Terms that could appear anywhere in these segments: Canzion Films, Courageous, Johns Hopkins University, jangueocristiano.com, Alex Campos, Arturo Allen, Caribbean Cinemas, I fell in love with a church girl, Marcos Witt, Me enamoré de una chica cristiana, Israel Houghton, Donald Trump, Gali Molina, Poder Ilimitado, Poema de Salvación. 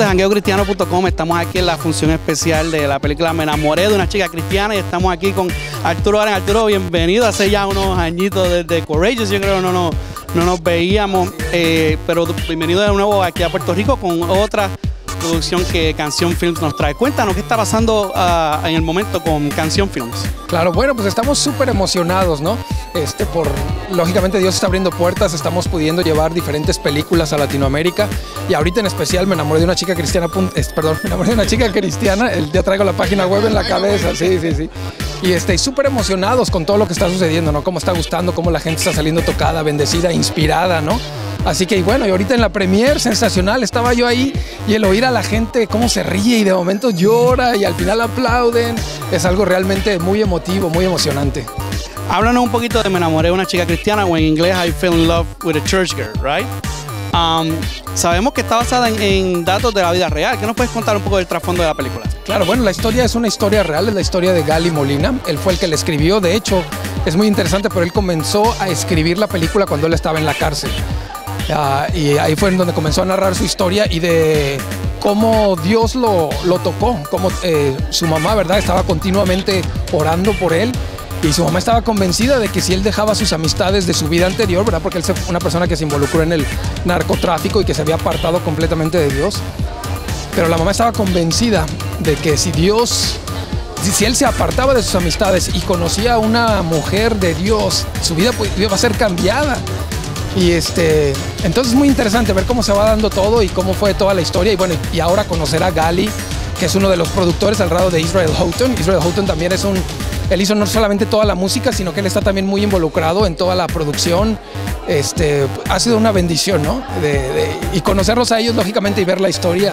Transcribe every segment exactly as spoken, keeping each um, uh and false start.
de jangueo cristiano punto com, estamos aquí en la función especial de la película Me enamoré de una chica cristiana y estamos aquí con Arturo Allen. Arturo, bienvenido. Hace ya unos añitos desde Courageous, yo creo no, no, no nos veíamos, eh, pero bienvenido de nuevo aquí a Puerto Rico con otra producción que Canzion Films nos trae. Cuéntanos qué está pasando uh, en el momento con Canzion Films. Claro, bueno, pues estamos súper emocionados, ¿no? Este, por, lógicamente Dios está abriendo puertas, estamos pudiendo llevar diferentes películas a Latinoamérica y ahorita en especial me enamoré de una chica cristiana, perdón, me enamoré de una chica cristiana, el día traigo la página web en la cabeza, sí, sí, sí. Y este, súper emocionados con todo lo que está sucediendo, ¿no? Cómo está gustando, cómo la gente está saliendo tocada, bendecida, inspirada, ¿no? Así que, bueno, y ahorita en la premier, sensacional, estaba yo ahí y el oír a la gente cómo se ríe y de momento llora y al final aplauden, es algo realmente muy emotivo, muy emocionante. Háblanos un poquito de Me enamoré de una chica cristiana, o en inglés I fell in love with a church girl, right? Um, sabemos que está basada en, en datos de la vida real. ¿Qué nos puedes contar un poco del trasfondo de la película? Claro, bueno, la historia es una historia real, es la historia de Gali Molina. Él fue el que la escribió, de hecho, es muy interesante, pero él comenzó a escribir la película cuando él estaba en la cárcel. Uh, y ahí fue en donde comenzó a narrar su historia y de cómo Dios lo, lo tocó, cómo eh, su mamá, ¿verdad?, estaba continuamente orando por él y su mamá estaba convencida de que si él dejaba sus amistades de su vida anterior, ¿verdad?, porque él es una persona que se involucró en el narcotráfico y que se había apartado completamente de Dios, pero la mamá estaba convencida de que si Dios... Si él se apartaba de sus amistades y conocía a una mujer de Dios, su vida iba a ser cambiada. Y este, entonces es muy interesante ver cómo se va dando todo y cómo fue toda la historia. Y bueno, y ahora conocer a Gali, que es uno de los productores al lado de Israel Houghton. Israel Houghton también es un, él hizo no solamente toda la música, sino que él está también muy involucrado en toda la producción. Este, ha sido una bendición, ¿no? De, de, y conocerlos a ellos, lógicamente, y ver la historia.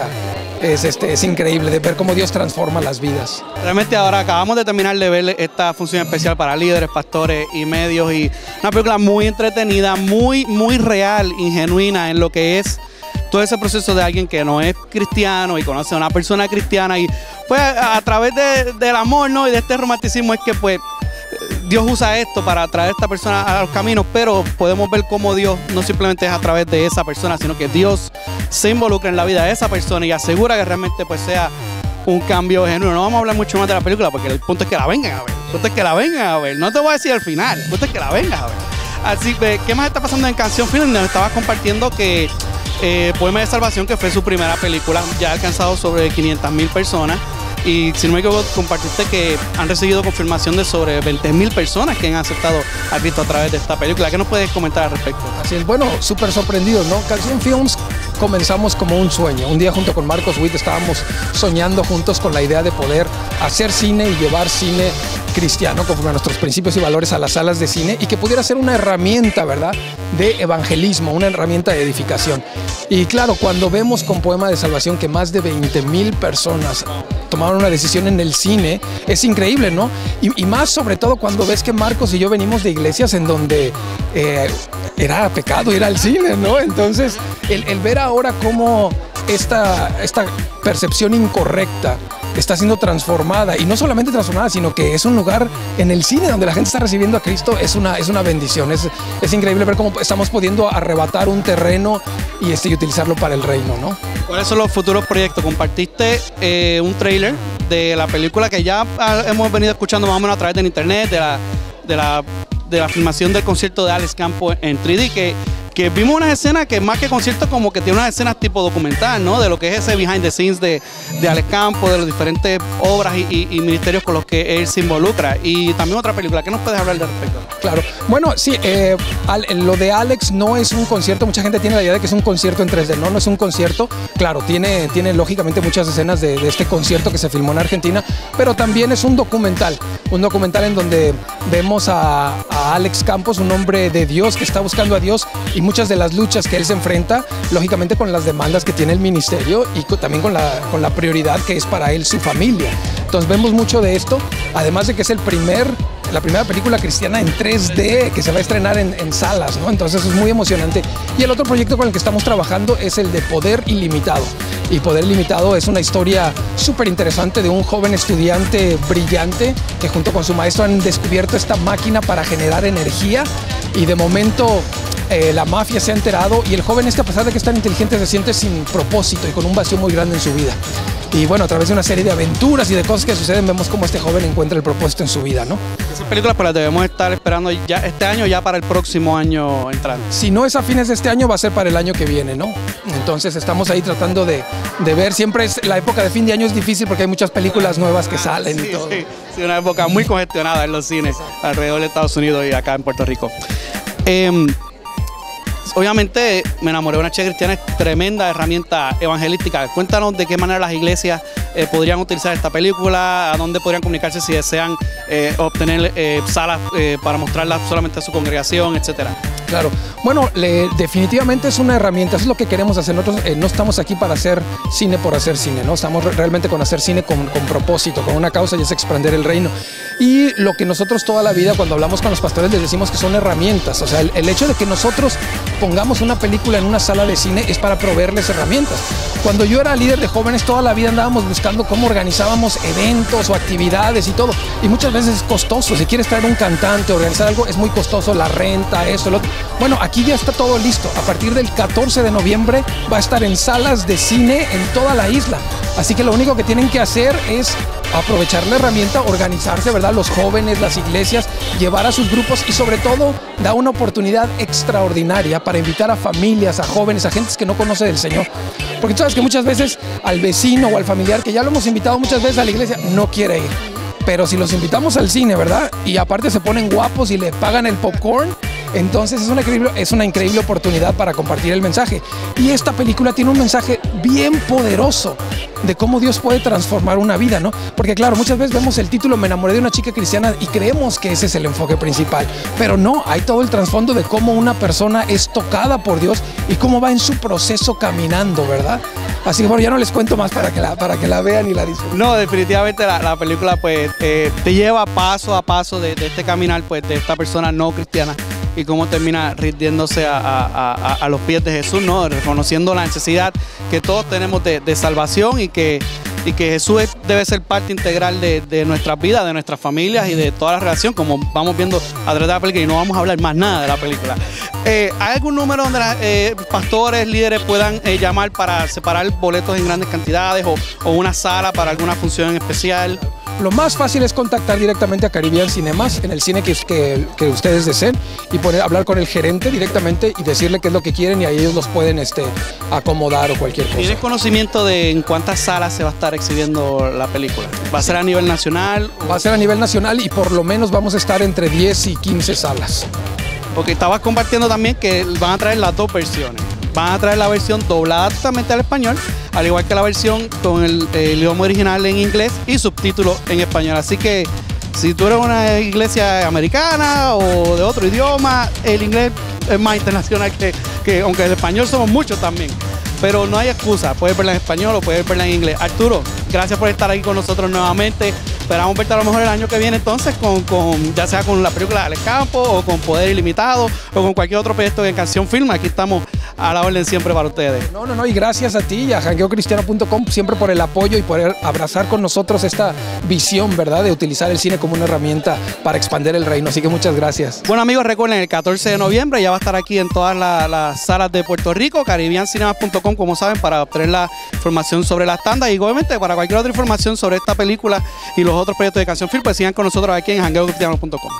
Es, este, es increíble de ver cómo Dios transforma las vidas. Realmente ahora acabamos de terminar de ver esta función especial para líderes, pastores y medios, y una película muy entretenida, muy, muy real y genuina en lo que es todo ese proceso de alguien que no es cristiano y conoce a una persona cristiana y pues a través de, del amor, ¿no?, y de este romanticismo es que pues Dios usa esto para atraer a esta persona a los caminos, pero podemos ver cómo Dios no simplemente es a través de esa persona, sino que Dios se involucra en la vida de esa persona y asegura que realmente pues sea un cambio genuino. No vamos a hablar mucho más de la película porque el punto es que la vengan a ver. El punto es que la vengan a ver. No te voy a decir al final. El punto es que la vengas a ver. Así que, ¿qué más está pasando en Canzion Films? Nos estabas compartiendo que eh, Poema de Salvación, que fue su primera película, ya ha alcanzado sobre quinientas mil personas. Y si no me equivoco, compartiste que han recibido confirmación de sobre veinte mil personas que han aceptado a Cristo a través de esta película. ¿Qué nos puedes comentar al respecto? Así es, bueno, súper sorprendidos, ¿no? Canzion Films comenzamos como un sueño. Un día junto con Marcos Witt estábamos soñando juntos con la idea de poder hacer cine y llevar cine cristiano conforme a nuestros principios y valores a las salas de cine y que pudiera ser una herramienta, ¿verdad?, de evangelismo, una herramienta de edificación. Y claro, cuando vemos con Poema de Salvación que más de veinte mil personas tomaron una decisión en el cine, es increíble, ¿no? Y, y más sobre todo cuando ves que Marcos y yo venimos de iglesias en donde eh, era pecado ir al cine, ¿no? Entonces, el, el ver ahora cómo esta, esta percepción incorrecta está siendo transformada, y no solamente transformada, sino que es un lugar en el cine donde la gente está recibiendo a Cristo, es una, es una bendición, es, es increíble ver cómo estamos pudiendo arrebatar un terreno y, este, y utilizarlo para el reino, ¿no? ¿Cuáles son los futuros proyectos? Compartiste eh, un trailer de la película que ya hemos venido escuchando más o menos a través del internet, de la, de la, de la filmación del concierto de Alex Campos en tres D, que que vimos unas escenas que más que concierto como que tiene unas escenas tipo documental, ¿no? De lo que es ese behind the scenes de, de Alex Campos, de las diferentes obras y, y, y ministerios con los que él se involucra. Y también otra película. ¿Qué nos puedes hablar al respecto? Claro. Bueno, sí, eh, al, lo de Alex no es un concierto. Mucha gente tiene la idea de que es un concierto en tres D. No, no es un concierto. Claro, tiene, tiene lógicamente muchas escenas de, de este concierto que se filmó en Argentina, pero también es un documental. Un documental en donde vemos a, a Alex Campos, un hombre de Dios que está buscando a Dios y muchas de las luchas que él se enfrenta, lógicamente con las demandas que tiene el ministerio y con, también con la, con la prioridad que es para él su familia. Entonces vemos mucho de esto, además de que es el primer, la primera película cristiana en tres D que se va a estrenar en, en salas, ¿no? Entonces es muy emocionante. Y el otro proyecto con el que estamos trabajando es el de Poder Ilimitado. Y Poder Ilimitado es una historia súper interesante de un joven estudiante brillante que junto con su maestro han descubierto esta máquina para generar energía y de momento eh, la mafia se ha enterado y el joven este, a pesar de que es tan inteligente, se siente sin propósito y con un vacío muy grande en su vida. Y bueno, a través de una serie de aventuras y de cosas que suceden, vemos cómo este joven encuentra el propósito en su vida, ¿no? Esa película pues la debemos estar esperando ya este año, ya para el próximo año entrante. Si no es a fines de este año, va a ser para el año que viene, ¿no? Entonces estamos ahí tratando de, de ver. Siempre es la época de fin de año, es difícil porque hay muchas películas nuevas que salen. Sí, y todo. Sí, sí, una época muy congestionada en los cines alrededor de Estados Unidos y acá en Puerto Rico. Eh, Obviamente, Me enamoré de una chica cristiana es tremenda herramienta evangelística. Cuéntanos de qué manera las iglesias eh, podrían utilizar esta película, a dónde podrían comunicarse si desean eh, obtener eh, salas eh, para mostrarla solamente a su congregación, etcétera. Claro. Bueno, le, definitivamente es una herramienta, eso es lo que queremos hacer. Nosotros eh, no estamos aquí para hacer cine por hacer cine, ¿no? Estamos re realmente con hacer cine con, con propósito, con una causa, y es expandir el reino. Y lo que nosotros toda la vida, cuando hablamos con los pastores, les decimos que son herramientas. O sea, el, el hecho de que nosotros pongamos una película en una sala de cine es para proveerles herramientas. Cuando yo era líder de jóvenes, toda la vida andábamos buscando cómo organizábamos eventos o actividades y todo. Y muchas veces es costoso. Si quieres traer un cantante, organizar algo, es muy costoso, la renta, eso, lo otro. Bueno, aquí ya está todo listo. A partir del catorce de noviembre va a estar en salas de cine en toda la isla. Así que lo único que tienen que hacer es aprovechar la herramienta, organizarse, ¿verdad? Los jóvenes, las iglesias, llevar a sus grupos y sobre todo da una oportunidad extraordinaria para invitar a familias, a jóvenes, a gentes que no conoce del Señor. Porque tú sabes que muchas veces al vecino o al familiar, que ya lo hemos invitado muchas veces a la iglesia, no quiere ir. Pero si los invitamos al cine, ¿verdad? Y aparte se ponen guapos y le pagan el popcorn. Entonces es una, increíble, es una increíble oportunidad para compartir el mensaje. Y esta película tiene un mensaje bien poderoso de cómo Dios puede transformar una vida, ¿no? Porque claro, muchas veces vemos el título Me enamoré de una chica cristiana y creemos que ese es el enfoque principal. Pero no, hay todo el trasfondo de cómo una persona es tocada por Dios y cómo va en su proceso caminando, ¿verdad? Así que bueno, ya no les cuento más para que la, para que la vean y la disfruten. No, definitivamente la, la película pues eh, te lleva paso a paso de, de este caminar pues de esta persona no cristiana y cómo termina rindiéndose a, a, a, a los pies de Jesús, ¿no? Reconociendo la necesidad que todos tenemos de, de salvación y que, y que Jesús es, debe ser parte integral de, de nuestras vidas, de nuestras familias y de toda la relación, como vamos viendo a través de la película, y no vamos a hablar más nada de la película. Eh, ¿Hay algún número donde las, eh, pastores, líderes puedan eh, llamar para separar boletos en grandes cantidades o, o una sala para alguna función especial? Lo más fácil es contactar directamente a Caribbean Cinemas en el cine que, que, que ustedes deseen y poner, hablar con el gerente directamente y decirle qué es lo que quieren y ahí ellos los pueden este, acomodar o cualquier cosa. ¿Tienes conocimiento de en cuántas salas se va a estar exhibiendo la película? ¿Va a ser a nivel nacional? Va a ser a nivel nacional y por lo menos vamos a estar entre diez y quince salas. Porque estabas compartiendo también que van a traer las dos versiones. Van a traer la versión doblada totalmente al español, al igual que la versión con el, el idioma original en inglés y subtítulos en español. Así que si tú eres una iglesia americana o de otro idioma, el inglés es más internacional que, que aunque el español somos muchos también. Pero no hay excusa, puedes verla en español o puedes verla en inglés. Arturo, gracias por estar aquí con nosotros nuevamente. Esperamos verte a lo mejor el año que viene entonces, con, con, ya sea con la película de Alex Campos o con Poder Ilimitado o con cualquier otro proyecto de Canzion Films. Aquí estamos a la orden siempre para ustedes. No, no, no, y gracias a ti y a jangueo cristiano punto com siempre por el apoyo y por abrazar con nosotros esta visión, ¿verdad?, de utilizar el cine como una herramienta para expandir el reino. Así que muchas gracias. Bueno, amigos, recuerden, el catorce de noviembre ya va a estar aquí en todas las, las salas de Puerto Rico, caribbean cinemas punto com, como saben, para obtener la información sobre las tandas y obviamente para cualquier otra información sobre esta película y los otros proyectos de Canzion Films, pues sigan con nosotros aquí en jangueo cristiano punto com.